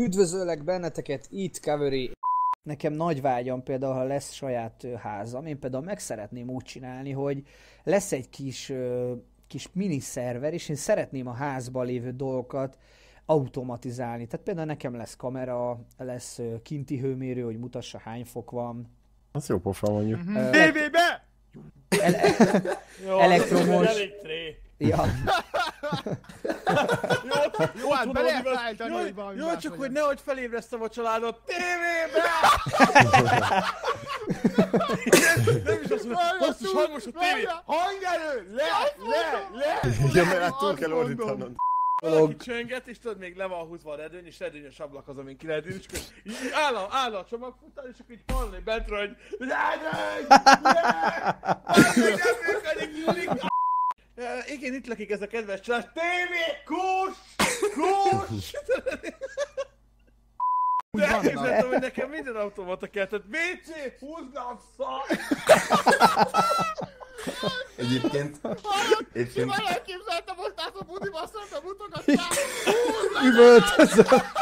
Üdvözöllek benneteket itt Covery. Nekem nagy vágyam például, ha lesz saját házam, én például meg szeretném úgy csinálni, hogy lesz egy kis mini szerver, és én szeretném a házban lévő dolgokat automatizálni. Tehát például nekem lesz kamera, lesz kinti hőmérő, hogy mutassa hány fok van. Az jó pofa mondjuk. BB-be! Elektromos. Ja. Jó, hát belefájtani, hogy valami. Jó, csak hogy nehogy felébresztem a családot. TVB! Nem is az, hogy basszus, hangos a tévé! Hangerő! Le! Igen, mert hát túl kell ordítanod. Valaki csönget, és tudod, még le van húzva a redőny, és redőny a sablak az, amin ki lehet írni, és így áll a csomagfután, és akkor így hallani bentről, hogy redőny! Redőny! Igen, itt lakik ez a kedves család. TV! Kus! De elképzeltem, hogy nekem minden automata kell, tehát WC! Húzgam szak! Egyébként... Valaki elképzeltem, hogy állsz a budiba, azt mondtam, mutogattál! Húzgam!